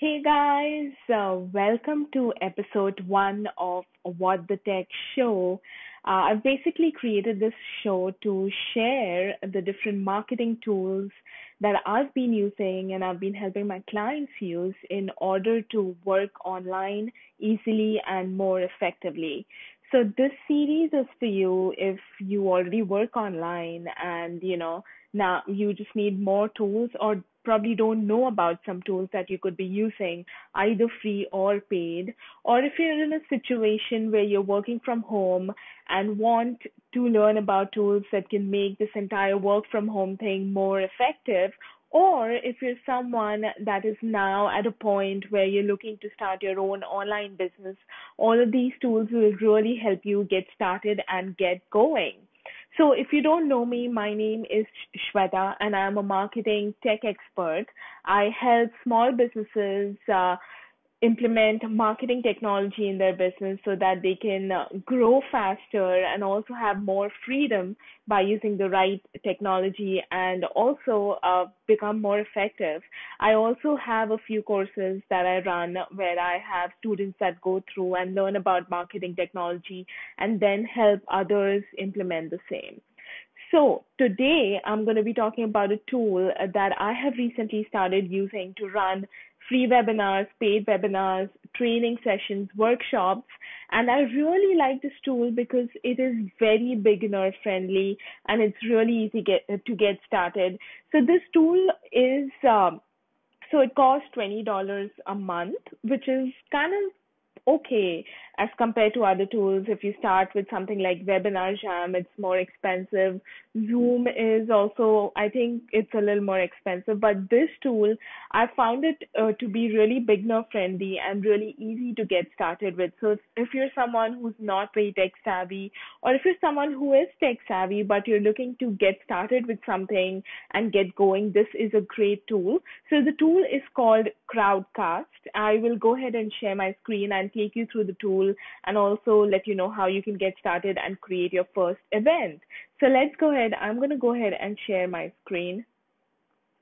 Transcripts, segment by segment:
Hey guys, welcome to episode 1 of What The Tech Show. I've basically created this show to share the different marketing tools that I've been using and I've been helping my clients use in order to work online easily and more effectively. So this series is for you if you already work online and, you know, now you just need more tools or probably don't know about some tools that you could be using, either free or paid, or if you're in a situation where you're working from home and want to learn about tools that can make this entire work from home thing more effective, or if you're someone that is now at a point where you're looking to start your own online business, all of these tools will really help you get started and get going. So if you don't know me, my name is Shweta and I'm a marketing tech expert. I help small businesses implement marketing technology in their business so that they can grow faster and also have more freedom by using the right technology and also become more effective. I also have a few courses that I run where I have students that go through and learn about marketing technology and then help others implement the same. So today I'm going to be talking about a tool that I have recently started using to run free webinars, paid webinars, training sessions, workshops. And I really like this tool because it is very beginner friendly and it's really easy to get started. So this tool is, it costs $20 a month, which is kind of okay as compared to other tools. If you start with something like Webinar Jam, it's more expensive. Zoom is also, I think it's a little more expensive, but this tool, I found it to be really beginner friendly and really easy to get started with. So if you're someone who's not very tech savvy, or if you're someone who is tech savvy, but you're looking to get started with something and get going, this is a great tool. So the tool is called Crowdcast. I will go ahead and share my screen and take you through the tool and also let you know how you can get started and create your first event. So let's go ahead. I'm going to go ahead and share my screen.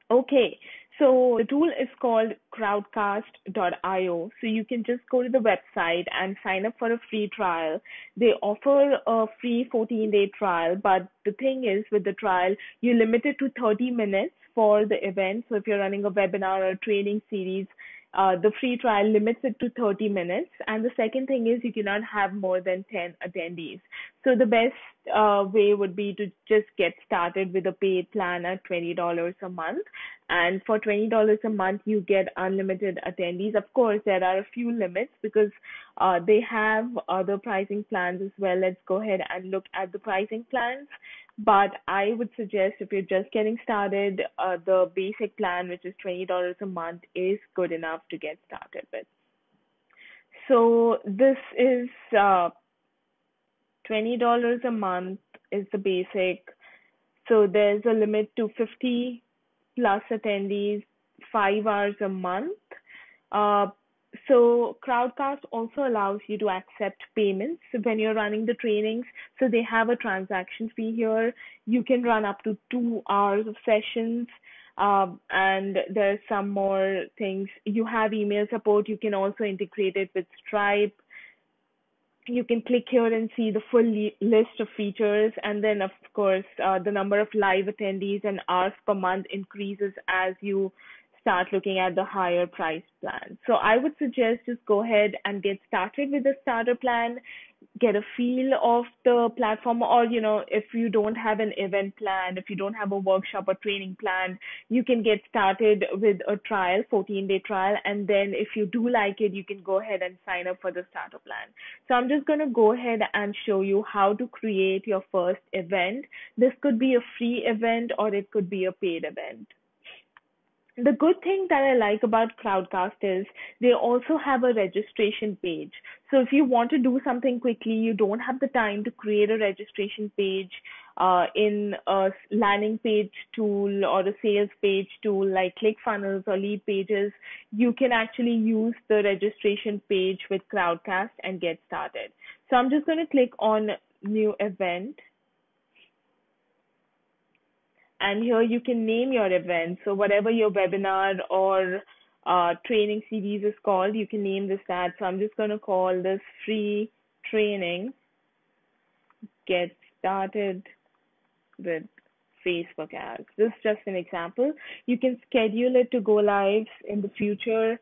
Okay, so the tool is called crowdcast.io. So you can just go to the website and sign up for a free trial. They offer a free 14-day trial, but the thing is with the trial, you're limited to 30 minutes for the event. So if you're running a webinar or a training series, the free trial limits it to 30 minutes. And the second thing is you cannot have more than 10 attendees. So the best way would be to just get started with a paid plan at $20 a month. And for $20 a month, you get unlimited attendees. Of course, there are a few limits because they have other pricing plans as well. Let's go ahead and look at the pricing plans. But I would suggest if you're just getting started, the basic plan, which is $20 a month, is good enough to get started with. So this is $20 a month is the basic. So there's a limit to 50 plus attendees, 5 hours a month. So Crowdcast also allows you to accept payments when you're running the trainings. So they have a transaction fee here. You can run up to 2 hours of sessions. And there's some more things. You have email support. You can also integrate it with Stripe. You can click here and see the full list of features. And then, of course, the number of live attendees and hours per month increases as you start looking at the higher price plan. So I would suggest just go ahead and get started with the starter plan, get a feel of the platform, or, you know, if you don't have an event plan, if you don't have a workshop or training plan, you can get started with a trial, 14-day trial. And then if you do like it, you can go ahead and sign up for the starter plan. So I'm just going to go ahead and show you how to create your first event. This could be a free event or it could be a paid event. The good thing that I like about Crowdcast is they also have a registration page. So if you want to do something quickly, you don't have the time to create a registration page in a landing page tool or a sales page tool like ClickFunnels or Leadpages, you can actually use the registration page with Crowdcast and get started. So I'm just going to click on New Event. And here you can name your event. So whatever your webinar or training series is called. You can name this that. So I'm just going to call this free training Get Started with Facebook ads. This is just an example. You can schedule it to go live in the future.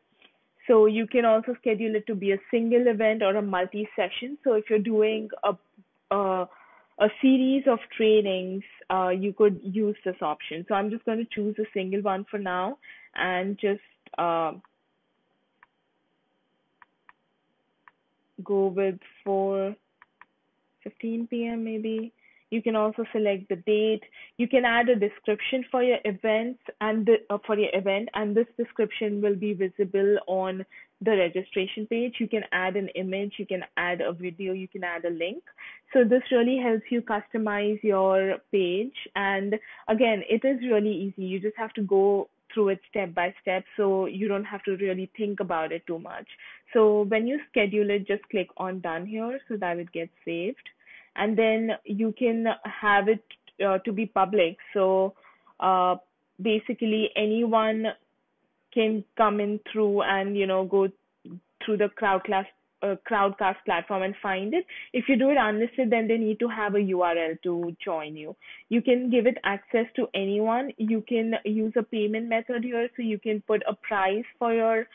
So you can also schedule it to be a single event or a multi-session. So if you're doing a series of trainings, you could use this option. So I'm just going to choose a single one for now and just go with 4:15 p.m. maybe. You can also select the date. You can add a description for your events and for your event, and this description will be visible on the registration page. You can add an image, you can add a video, you can add a link. So this really helps you customize your page. And again, it is really easy. You just have to go through it step by step, so you don't have to really think about it too much. So when you schedule it, just click on done here so that it gets saved. And then you can have it to be public. So basically anyone can come in through and, you know, go through the Crowdcast platform and find it. If you do it unlisted, then they need to have a URL to join you. You can give it access to anyone. You can use a payment method here. So you can put a price for your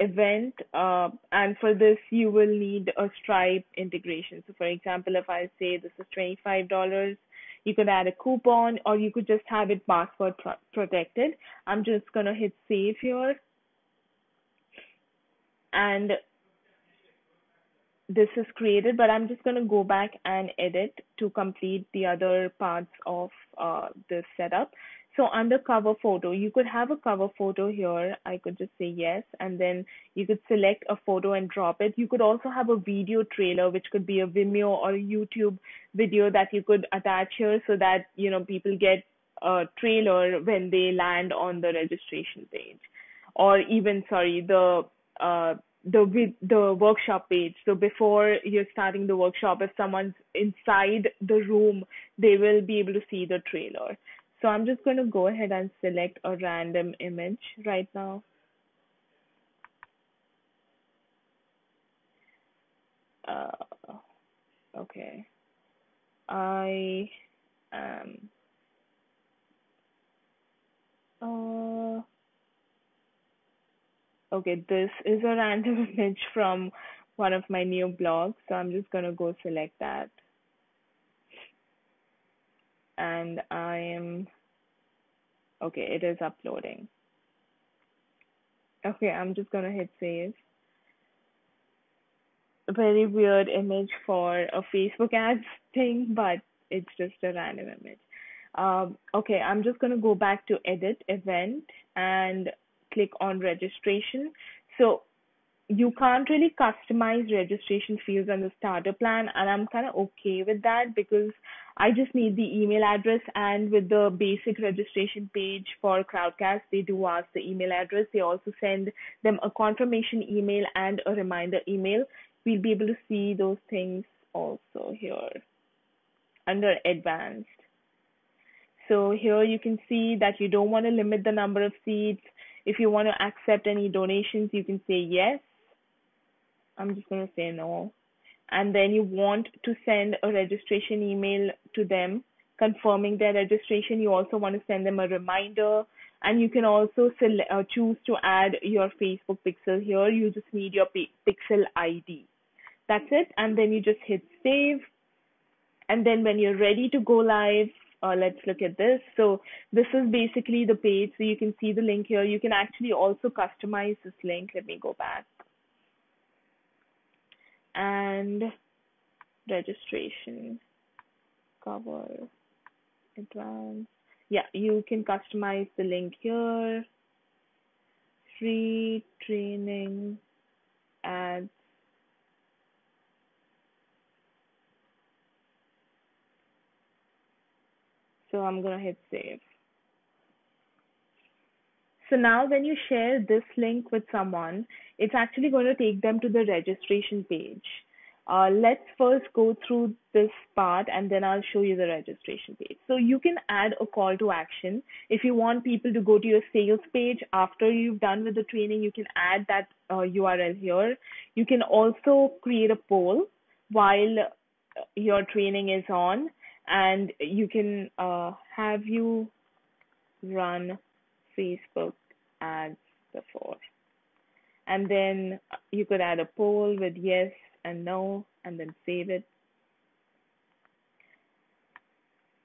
event, and for this you will need a Stripe integration. So for example, if I say this is $25, you could add a coupon, or you could just have it password protected. I'm just going to hit save here, and this is created, but I'm just going to go back and edit to complete the other parts of this setup. So under cover photo, you could have a cover photo here. I could just say yes, and then you could select a photo and drop it. You could also have a video trailer, which could be a Vimeo or a YouTube video that you could attach here so that, you know, people get a trailer when they land on the registration page, or even, sorry, the workshop page. So before you're starting the workshop, if someone's inside the room, they will be able to see the trailer. So I'm just going to go ahead and select a random image right now. Okay. I am... okay, this is a random image from one of my new blogs. So I'm just going to go select that. And I am, okay, it is uploading. Okay, I'm just going to hit save. A very weird image for a Facebook ads thing, but it's just a random image. Okay, I'm just going to go back to edit event and click on registration. So you can't really customize registration fields on the starter plan, and I'm kind of okay with that because I just need the email address. And with the basic registration page for Crowdcast, they do ask the email address. They also send them a confirmation email and a reminder email. We'll be able to see those things also here under advanced. So here you can see that you don't want to limit the number of seats. If you want to accept any donations, you can say yes. I'm just going to say no. And then you want to send a registration email to them confirming their registration. You also want to send them a reminder. And you can also choose to add your Facebook pixel here. You just need your pixel ID. That's it. And then you just hit save. And then when you're ready to go live, let's look at this. So this is basically the page. So you can see the link here. You can actually also customize this link. Let me go back. And registration, cover, advanced. Yeah, you can customize the link here. Free training ads. So I'm going to hit save. So now when you share this link with someone, it's actually going to take them to the registration page. Let's first go through this part and then I'll show you the registration page. So you can add a call to action. If you want people to go to your sales page after you've done with the training, you can add that URL here. You can also create a poll while your training is on, and you can have you run Facebook ads before. And then you could add a poll with yes and no, and then save it.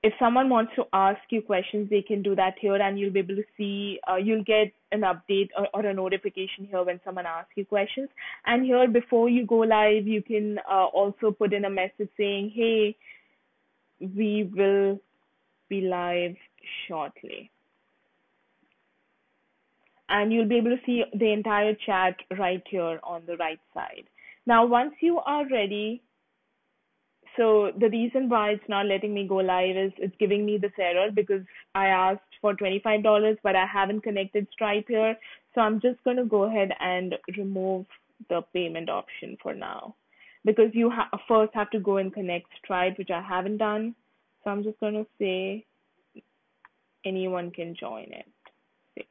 If someone wants to ask you questions, they can do that here, and you'll be able to see, you'll get an update or a notification here when someone asks you questions. And here, before you go live, you can also put in a message saying, hey, we will be live shortly. And you'll be able to see the entire chat right here on the right side. Now, once you are ready, so the reason why it's not letting me go live is it's giving me this error because I asked for $25, but I haven't connected Stripe here. So I'm just going to go ahead and remove the payment option for now, because you first have to go and connect Stripe, which I haven't done. So I'm just going to say anyone can join it.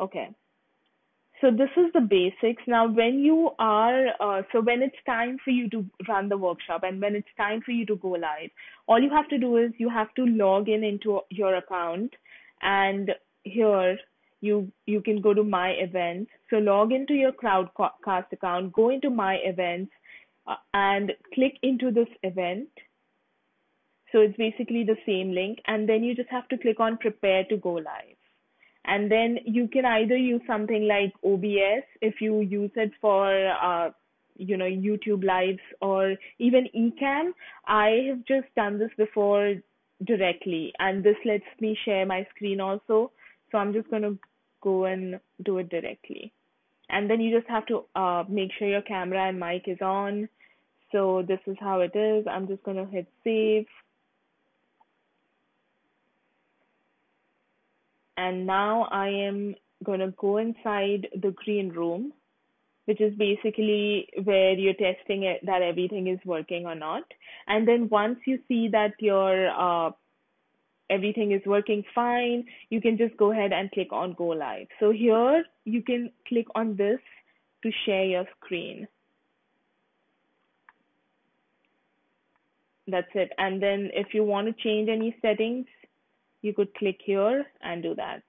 Okay. So this is the basics. Now, when you are, when it's time for you to run the workshop and when it's time for you to go live, all you have to do is you have to log in into your account, and here you can go to My Events. So log into your Crowdcast account, go into My Events, and click into this event. So it's basically the same link, and then you just have to click on Prepare to Go Live. And then you can either use something like OBS if you use it for, you know, YouTube lives, or even Ecamm. I have just done this before directly, and this lets me share my screen also. So I'm just going to go and do it directly. And then you just have to make sure your camera and mic is on. So this is how it is. I'm just going to hit save. And now I am going to go inside the green room, which is basically where you're testing it, that everything is working or not. And then once you see that your everything is working fine, you can just go ahead and click on Go Live. So here you can click on this to share your screen. That's it. And then if you want to change any settings, you could click here and do that.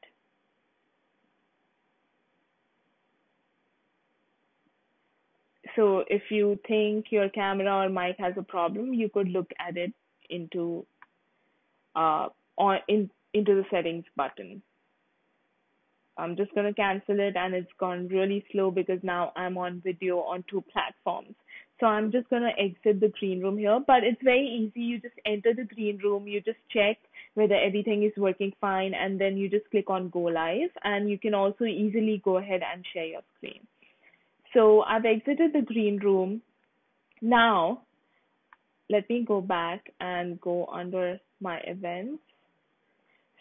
So if you think your camera or mic has a problem, you could look at it into the settings button. I'm just going to cancel it, and it's gone really slow because now I'm on video on two platforms. So I'm just going to exit the green room here, but it's very easy. You just enter the green room, you just check whether everything is working fine, and then you just click on Go Live, and you can also easily go ahead and share your screen. So I've exited the green room. Now, let me go back and go under My Events.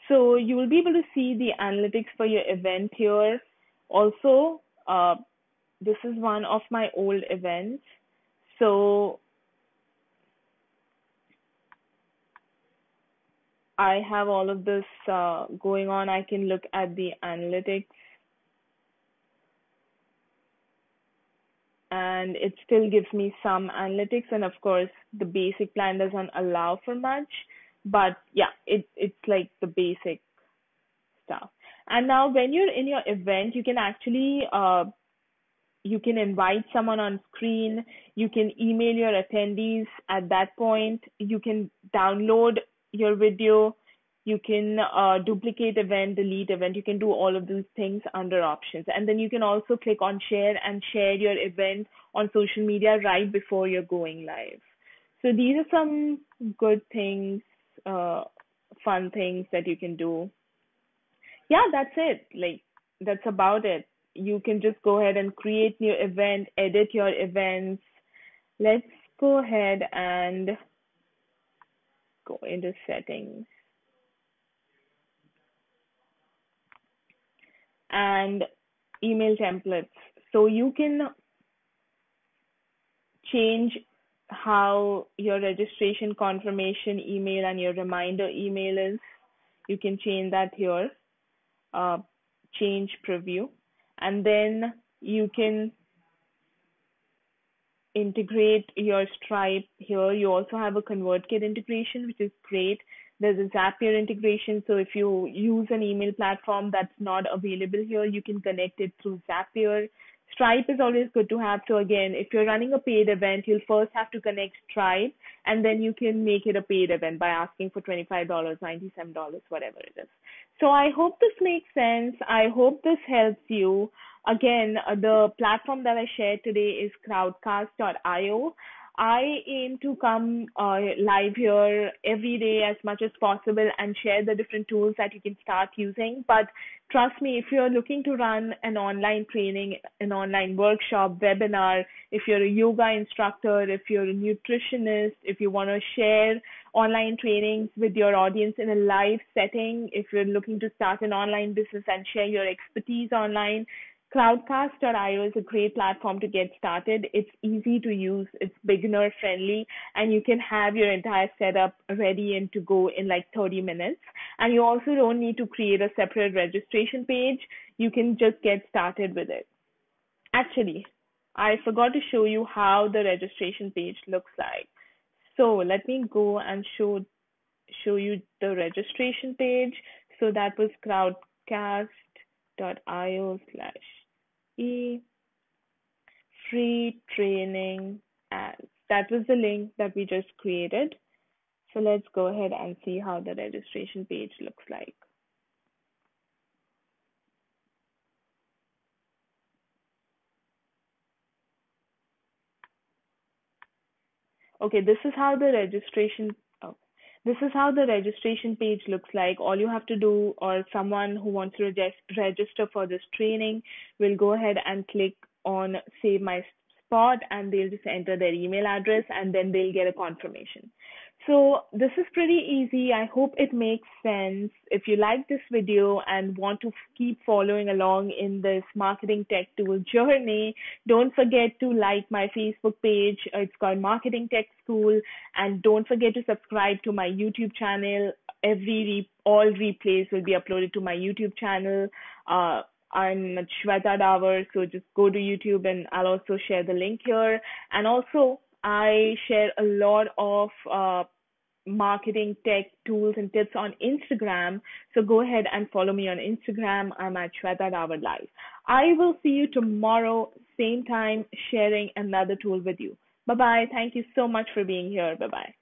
So you will be able to see the analytics for your event here. Also, this is one of my old events. So I have all of this going on. I can look at the analytics, and it still gives me some analytics. And of course, the basic plan doesn't allow for much, but yeah, it's like the basic stuff. And now when you're in your event, you can actually, you can invite someone on screen. You can email your attendees at that point. You can download your video, you can duplicate event, delete event, you can do all of these things under options. And then you can also click on share and share your event on social media right before you're going live. So these are some good things, fun things that you can do. Yeah, that's it. Like, that's about it. You can just go ahead and create new event, edit your events. Let's go ahead and go into settings, and email templates. So you can change how your registration confirmation email and your reminder email is. You can change that here, change preview, and then you can integrate your Stripe here. You also have a ConvertKit integration, which is great. There's a Zapier integration, so if you use an email platform that's not available here, you can connect it through Zapier. Stripe is always good to have. So again, if you're running a paid event, you'll first have to connect Stripe, and then you can make it a paid event by asking for $25, $97, whatever it is. So I hope this makes sense. I hope this helps you. Again, the platform that I shared today is crowdcast.io. I aim to come live here every day as much as possible and share the different tools that you can start using. But trust me, if you're looking to run an online training, an online workshop, webinar, if you're a yoga instructor, if you're a nutritionist, if you want to share online trainings with your audience in a live setting, if you're looking to start an online business and share your expertise online, Crowdcast.io is a great platform to get started. It's easy to use, it's beginner friendly, and you can have your entire setup ready and to go in like 30 minutes. And you also don't need to create a separate registration page. You can just get started with it. Actually, I forgot to show you how the registration page looks like. So let me go and show you the registration page. So that was crowdcast.io/e-free-training, and that was the link that we just created. So let's go ahead and see how the registration page looks like. Okay, this is how the registration page looks like. All you have to do, or someone who wants to register for this training, will go ahead and click on Save My Spot, and they'll just enter their email address, and then they'll get a confirmation. So this is pretty easy. I hope it makes sense. If you like this video and want to keep following along in this marketing tech tool journey, don't forget to like my Facebook page. It's called Marketing Tech School. And don't forget to subscribe to my YouTube channel. All replays will be uploaded to my YouTube channel. I'm Shweta Dawar, so just go to YouTube and I'll also share the link here. And also, I share a lot of marketing tech tools and tips on Instagram. So go ahead and follow me on Instagram. I'm at Shweta Dawar Live. I will see you tomorrow, same time, sharing another tool with you. Bye-bye. Thank you so much for being here. Bye-bye.